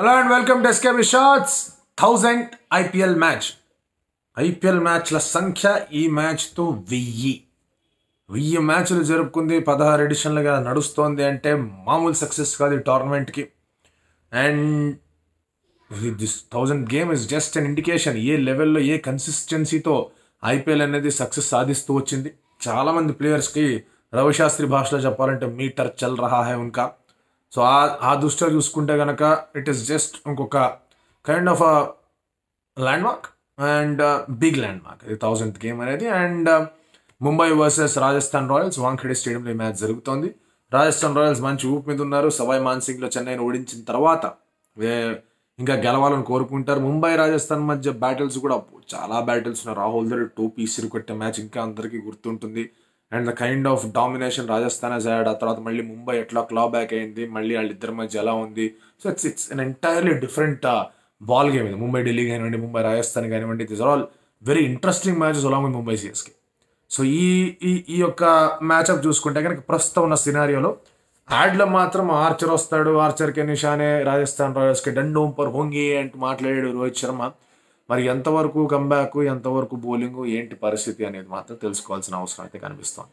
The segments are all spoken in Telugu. Hello and welcome to SK Shots 1000th IPL match. IPL match la sankhya ee match to 1000. 1000 match lu jarupukundi 16 edition laga nadustundi ante maamul success ga the tournament ki. And this 1000th game is just an indication ye level lo ye consistency to IPL anedi success saadhistu vachindi. Chaala mandi players ki Ravishastri bhashalo cheppalante meter chal raha hai unka. So dushtha chusukunte ganaka it is just inkoka kind of a landmark and big landmark, the 1000th game anedi. And Mumbai versus Rajasthan Royals Wankhede stadium lo match jarugutondi. Rajasthan Royals manchi oop meed unnaru. Savai Mansingh lo Chennai ni odinchina tarvata inga gelavalanu korukuntaru. Mumbai Rajasthan madhya battles kuda chaala battles na Rahul Dravid two piece irukotte match inka andariki gurtuntundi. And the kind of domination Rajasthan has had, atharata malli Mumbai etla clawback ayindi, malli alliddar madhya ela undi. So it's an entirely different ball game. Mumbai Delhi ganivandi, Mumbai Rajasthan ganivandi, these are all very interesting matches along with Mumbai CSK. So ee yokka match up chusukunte ganaka prastutam unna scenario lo ad la matram Archer ostadu. Archer ki nishane Rajasthan Royals ki dandom par hongi antu maatladaru Rohit Sharma. మరి ఎంతవరకు కంబ్యాక్, ఎంతవరకు బౌలింగ్, ఏంటి పరిస్థితి అనేది మాత్రం తెలుసుకోవాల్సిన అవసరం అయితే కనిపిస్తుంది.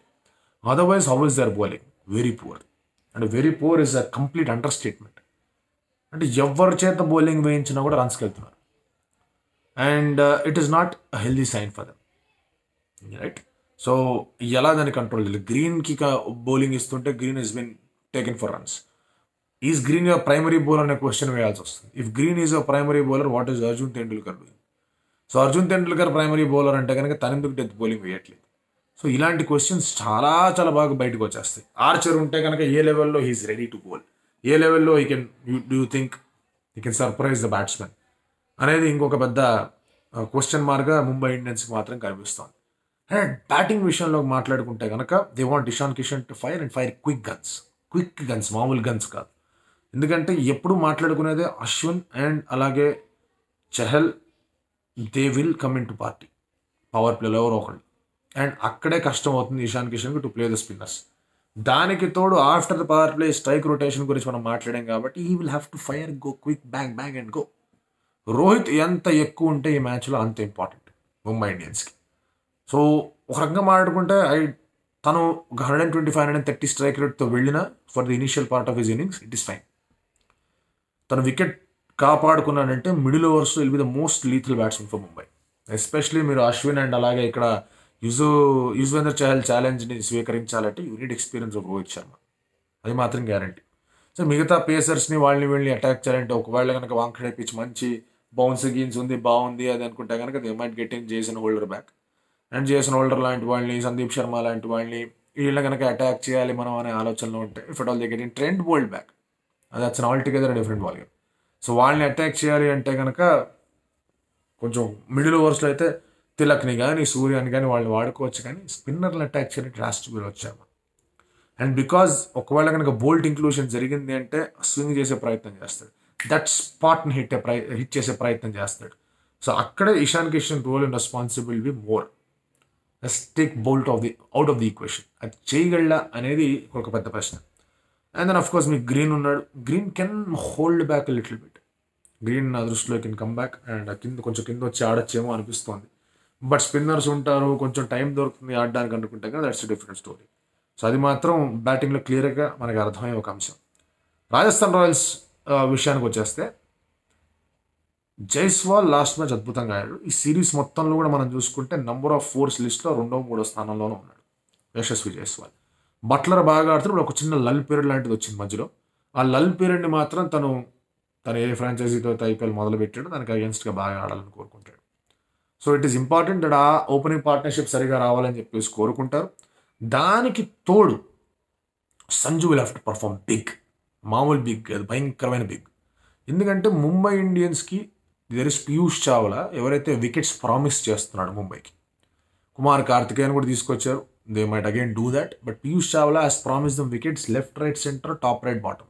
Otherwise how is their bowling? Very poor. And very poor is a complete understatement. అంటే ఎవరి చేత బౌలింగ్ వేయించినా కూడా రన్స్ వెళ్తున్నారు. And it is not a healthy sign for them, right? So ఎలా దాన్ని కంట్రోల్ చేయాలి? గ్రీన్కి బౌలింగ్ ఇస్తుంటే Green is been taken for runs. Is Green your primary bowler అనే క్వశ్చన్ వేయాల్సి వస్తుంది. If Green is your primary bowler, what is Arjun Tendulkar doing? So Arjun Tendulkar primary bowler అంటే కనుక తనెందుకు డెత్ బౌలింగ్ వేయట్లేదు? సో ఇలాంటి క్వశ్చన్స్ చాలా చాలా బాగా బయటకు వచ్చేస్తాయి. ఆర్చర్ ఉంటే కనుక ఏ లెవెల్లో హీఈస్ రెడీ టు బౌల్, ఏ లెవెల్లో he can do you think he can surprise the batsmen అనేది ఇంకొక పెద్ద క్వశ్చన్ మార్క్గా ముంబై ఇండియన్స్కి మాత్రం కనిపిస్తోంది. అండ్ బ్యాటింగ్ విషయంలో మాట్లాడుకుంటే కనుక they want Ishan Kishan to fire and fire quick guns, మామూలు గన్స్ కాదు. ఎందుకంటే ఎప్పుడు మాట్లాడుకునేదే అశ్విన్ అండ్ అలాగే Chahal, they will come in to party power ప్లేలో ఎవరో ఒకళ్ళు. అండ్ అక్కడే కష్టం అవుతుంది ఇషాన్ కిషన్కి టు ప్లే ద స్పిన్నర్స్. దానికి తోడు after the power play strike rotation గురించి మనం మాట్లాడాం కాబట్టి he will have to fire, go quick, bang bang and go. Rohit ఎంత ఎక్కువ ఉంటే ఈ మ్యాచ్లో అంత ఇంపార్టెంట్ ముంబై ఇండియన్స్కి. సో ఒక రకంగా మాట్లాడుకుంటే తను 125, 130 స్ట్రైక్ రేట్తో వెళ్ళిన for the initial part of his innings it is fine. తను వికెట్ కాపాడుకున్నాడంటే middle overs will be the most lethal batsmen for Mumbai. Especially మీరు అశ్విన్ అండ్ అలాగే ఇక్కడ యుజ్వేంద్ర చహల్ ఛాలెంజ్ని స్వీకరించాలంటే you need experience of Rohit Sharma, అది మాత్రం గ్యారంటీ. సో మిగతా పేసర్స్ని వాళ్ళని వీళ్ళని అటాక్ చేయాలంటే ఒకవేళ కనుక వాంఖడే పిచ్ మంచి బౌన్స్ గీన్స్ ఉంది, బాగుంది అది అనుకుంటే కనుక they might get in Jason Holder back. And Jason Holder లాంటి వాళ్ళని, సందీప్ శర్మ లాంటి వాళ్ళని వీళ్ళని కనుక అటాక్ చేయాలి మనం అనే ఆలోచనలో ఉంటే if at all they get in Trent Boult back, that's all together different ball game. So వాళ్ళని అటాక్ చేయాలి అంటే కనుక కొంచెం మిడిల్ ఓవర్స్లో అయితే తిలక్ని కానీ సూర్యాన్ని కానీ వాళ్ళని వాడుకోవచ్చు, కానీ స్పిన్నర్ని అటాక్ చేయడానికి రాష్ట్ర మీరు వచ్చాము. అండ్ బికాజ్ ఒకవేళ కనుక బోల్ట్ ఇంక్లూషన్ జరిగింది అంటే స్వింగ్ చేసే ప్రయత్నం చేస్తాడు, దట్ స్పాట్ని హిట్ చేసే ప్రయత్నం చేస్తాడు. సో అక్కడే Ishan Kishan role and responsible be more. Let's take Boult off the out of the equation. అది చేయగలడా అనేది ఒక పెద్ద ప్రశ్న. అండ్ దెన్ అఫ్కోర్స్ మీకు గ్రీన్ ఉన్నాడు. Green can hold back little bit. Green నా దృష్టిలో కెన్ కమ్ బ్యాక్ అండ్ కొంచెం కింద వచ్చి ఆడచ్చేమో అనిపిస్తోంది. బట్ స్పిన్నర్స్ ఉంటారు, కొంచెం టైం దొరుకుతుంది ఆడడానికి అనుకుంటే కదా, దట్స్ డిఫరెంట్ స్టోరీ. సో అది మాత్రం బ్యాటింగ్లో క్లియర్గా మనకు అర్థమయ్యే ఒక అంశం. రాజస్థాన్ రాయల్స్ విషయానికి వచ్చేస్తే జైస్వాల్ లాస్ట్ మ్యాచ్ అద్భుతంగా ఆడాడు. ఈ సిరీస్ మొత్తంలో కూడా మనం చూసుకుంటే నెంబర్ ఆఫ్ ఫోర్స్ లిస్ట్లో 2వ, 3వ స్థానంలోనూ ఉన్నాడు యశస్వి జైస్వాల్. బట్లర్ బాగా ఆడుతూ ఇప్పుడు ఒక చిన్న లల్ పీరియడ్ లాంటిది వచ్చింది మధ్యలో. ఆ లల్ పీరియడ్ని మాత్రం తను ఏ ఫ్రాంచైజీతో ఐపీఎల్ మొదలుపెట్టాడో దానికి అగెన్స్ట్గా బాగా ఆడాలని కోరుకుంటాడు. So it is important that ఆ ఓపెనింగ్ పార్ట్నర్షిప్ సరిగా రావాలని చెప్పేసి కోరుకుంటారు. దానికి తోడు Sanju will have to perform big, మామూలు బిగ్, అది భయంకరమైన బిగ్. ఎందుకంటే ముంబై ఇండియన్స్కి దేర్ ఇస్ పీయూష్ చావ్లా, ఎవరైతే వికెట్స్ ప్రామిస్ చేస్తున్నాడు ముంబైకి. కుమార్ కార్తికేయన్ కూడా తీసుకొచ్చారు, they might again do that. But Piyush Chawla has promise them wickets left, right, centre, top, right, bottom.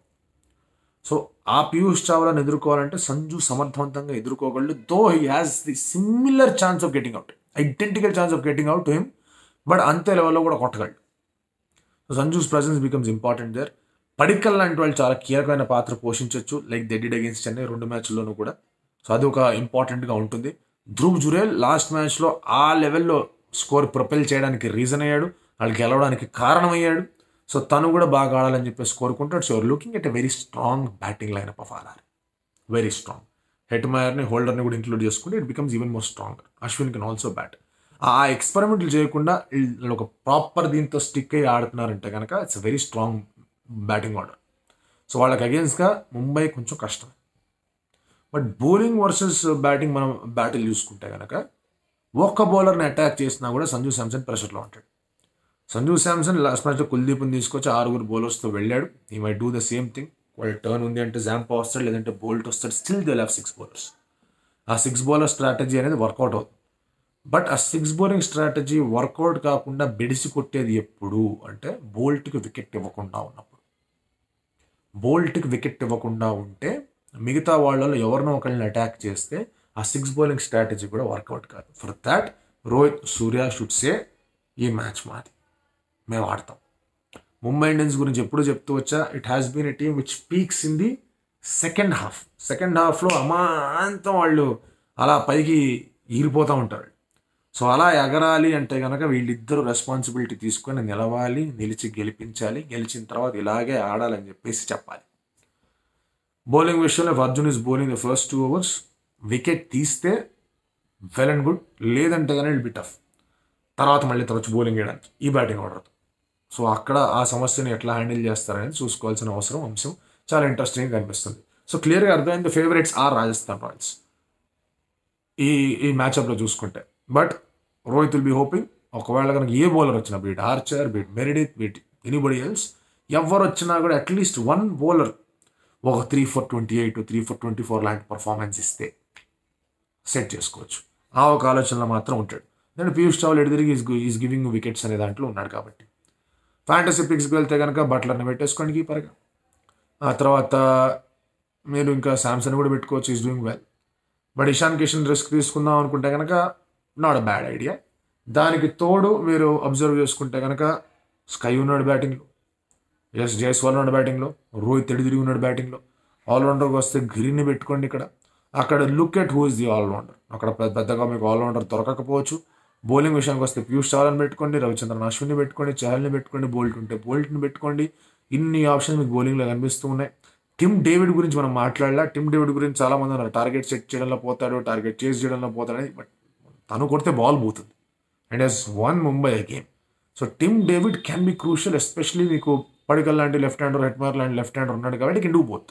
So ఆ పీయూష్ చావ్లాని ఎదుర్కోవాలంటే సంజు సమర్థవంతంగా ఎదుర్కోగలడు. Though he has the similar chance of getting out, identical chance of getting out to him, but అంతే లెవెల్లో కూడా కొట్టగలడు. Sanju's presence becomes important there. Padikkal లాంటి వాళ్ళు చాలా కీలకమైన పాత్ర పోషించవచ్చు, like they did against Chennai 2 మ్యాచ్ల్లోనూ కూడా. సో అది ఒక ఇంపార్టెంట్గా ఉంటుంది. ధ్రువ్ జురేల్ లాస్ట్ మ్యాచ్లో ఆ లెవెల్లో స్కోర్ ప్రొపెల్ చేయడానికి రీజన్ అయ్యాడు, వాళ్ళు గెలవడానికి కారణమయ్యాడు. సో తను కూడా బాగా ఆడాలని చెప్పేసి కోరుకుంటాడు. So you're looking at a very strong batting lineup of RR, very strong. హెట్మయర్ని, హోల్డర్ని కూడా ఇంక్లూడ్ చేసుకుంటే it becomes even more strong. Ashwin can also bat. ఆ ఎక్స్పెరిమెంట్లు చేయకుండా ఒక ప్రాపర్ దీంతో స్టిక్ అయ్యి ఆడుతున్నారంటే కనుక it's very strong batting order. So వాళ్ళకి అగేన్స్ట్గా ముంబై కొంచెం కష్టం. బట్ బౌలింగ్ వర్సెస్ బ్యాటింగ్ మనం బ్యాటిల్ చూసుకుంటే కనుక ఒక్క బౌలర్ని అటాక్ చేసినా కూడా సంజు శాంసన్ ప్రెషర్లో ఉంటాడు. సంజు శాంసన్ లాస్ట్ మ్యాచ్లో కుల్దీప్ని తీసుకొచ్చి 6 బౌలర్స్తో వెళ్ళాడు. He may do the same thing. వాళ్ళు టర్న్ ఉంది అంటే జాంపా వస్తాడు, లేదంటే బోల్ట్ వస్తాడు, స్టిల్ దే హ్యావ్ 6 బౌలర్స్. ఆ 6 బౌలర్ స్ట్రాటజీ అనేది వర్కౌట్ అవుతుంది. బట్ ఆ 6 బౌలింగ్ స్ట్రాటజీ వర్కౌట్ కాకుండా బెడిసి కొట్టేది ఎప్పుడు అంటే బోల్ట్కి వికెట్ ఇవ్వకుండా ఉన్నప్పుడు. బోల్ట్కి వికెట్ ఇవ్వకుండా ఉంటే మిగతా వాళ్ళలో ఎవరినో ఒకరిని అటాక్ చేస్తే ఆ 6 బౌలింగ్ స్ట్రాటజీ కూడా వర్కౌట్ కాదు. For that Rohit Surya should say ఈ మ్యాచ్ మాది, మేము ఆడతాం. ముంబై ఇండియన్స్ గురించి ఎప్పుడు చెప్తూ వచ్చా, it has been a team which peaks in the second half. Second హాఫ్లో అమాంతం వాళ్ళు అలా పైకి ఎగిరిపోతూ ఉంటారు. సో అలా ఎగరాలి అంటే కనుక వీళ్ళిద్దరూ రెస్పాన్సిబిలిటీ తీసుకొని నిలవాలి, నిలిచి గెలిపించాలి, గెలిచిన తర్వాత ఇలాగే ఆడాలని చెప్పేసి చెప్పాలి. బౌలింగ్ విషయంలో Arjun is bowling the first 2 overs. Wicket తీస్తే వెల్ అండ్ గుడ్, లేదంటే కానీ ఇట్ బి టఫ్ తర్వాత మళ్ళీ తరచు బౌలింగ్ వేయడానికి ఈ బ్యాటింగ్ ఆర్డర్తో. సో అక్కడ ఆ సమస్యను ఎట్లా హ్యాండిల్ చేస్తారనేది చూసుకోవాల్సిన అంశం చాలా ఇంట్రెస్టింగ్గా కనిపిస్తుంది. సో క్లియర్గా అర్థమైంది ఫేవరెట్స్ ఆర్ రాజస్థాన్ రాయల్స్ ఈ ఈ మ్యాచ్అప్లో చూసుకుంటే. But Rohit will be hoping ఒకవేళ కనుక ఏ బౌలర్ వచ్చినా, beat Archer, beat Meredith, beat anybody else, ఎవరు వచ్చినా కూడా అట్లీస్ట్ 1 బౌలర్ ఒక 3 for 28, 3 for 24 లాంటి పర్ఫార్మెన్స్ ఇస్తే సెట్ చేసుకోవచ్చు. ఆ ఒక ఆలోచనలో మాత్రం ఉంటాడు. నేను పీయూష్ చావ్లా ఎడిదిరిగి ఈజ్ గివింగ్ వికెట్స్ అనే దాంట్లో ఉన్నాడు కాబట్టి. ఫ్యాంటసీ పిక్స్కి వెళ్తే కనుక బట్లర్ని పెట్టేసుకోండి కీపర్గా. ఆ తర్వాత మీరు ఇంకా శాంసన్ కూడా పెట్టుకోవచ్చు, is doing well. But Ishan Kishan risk తీసుకుందాం అనుకుంటే కనుక నాట్ అ బ్యాడ్ ఐడియా. దానికి తోడు మీరు అబ్జర్వ్ చేసుకుంటే కనుక స్కై ఉన్నాడు బ్యాటింగ్లో, జైస్వాల్ ఉన్నాడు బ్యాటింగ్లో, రోహిత్ ఎడిదిరిగి ఉన్నాడు బ్యాటింగ్లో. ఆల్రౌండర్కి వస్తే గిరిని పెట్టుకోండి ఇక్కడ. అక్కడ look at who is the allrounder. అక్కడ పెద్దగా మీకు ఆల్రౌండర్ దొరకకపోవచ్చు. బౌలింగ్ విషయానికి వస్తే పీయూష్ చావ్లాని పెట్టుకోండి, రవిచంద్రన్ అశ్విన్ని పెట్టుకోండి, చహల్ని పెట్టుకోండి, బోల్ట్ ఉంటే బోల్ట్ని పెట్టుకోండి. ఇన్ని ఆప్షన్స్ మీకు బౌలింగ్లో కనిపిస్తూ ఉన్నాయి. టిమ్ డేవిడ్ గురించి మనం మాట్లాడాలా. టిమ్ డేవిడ్ గురించి చాలామంది ఉన్నారు, టార్గెట్ సెట్ చేయడంలో పోతాడు, టార్గెట్ చేసి చేయడంలో పోతాడని. బట్ తను కొడితే బాల్ పోతుంది and has won Mumbai a game. So Tim David can be crucial, especially మీకు పడికల్ లాంటి లెఫ్ట్ హ్యాండర్, హెట్మయర్ లాంటి లెఫ్ట్ హ్యాండర్ ఉన్నాడు కాబట్టి కెన్ డూ బోత్.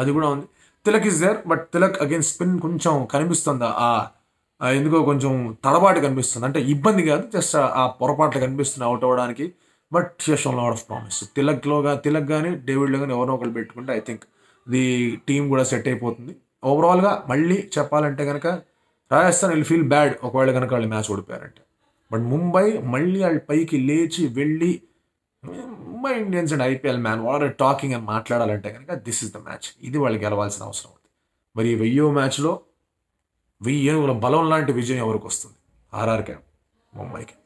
అది కూడా ఉంది. Tilak is there, but Tilak again spin కొంచెం కనిపిస్తుంది, ఆ ఎందుకో కొంచెం తడబాటు కనిపిస్తుంది. అంటే ఇబ్బంది కాదు, జస్ట్ ఆ పొరపాట్లు కనిపిస్తున్నాయి అవుట్ అవ్వడానికి. But show lot of promise. Tilak కానీ డేవిడ్లో కానీ ఎవరినో ఒకరు పెట్టుకుంటే ఐ థింక్ ది టీమ్ కూడా సెట్ అయిపోతుంది. ఓవరాల్గా మళ్ళీ చెప్పాలంటే కనుక రాజస్థాన్ విల్ ఫీల్ బ్యాడ్ ఒకవేళ కనుక వాళ్ళు మ్యాచ్ ఓడిపోయారంటే. బట్ ముంబై మళ్ళీ వాళ్ళ పైకి లేచి వెళ్ళి Mumbai Indians and IPL man వాళ్ళ టాకింగ్ అని మాట్లాడాలంటే కనుక దిస్ ఇస్ ద మ్యాచ్. ఇది వాళ్ళు గెలవాల్సిన అవసరం ఉంది. మరి ఈ 1000వ మ్యాచ్లో 1000 ఏనుగుల బలం లాంటి విజయం ఎవరికి వస్తుంది? ఆర్ఆర్కే, ముంబైకి.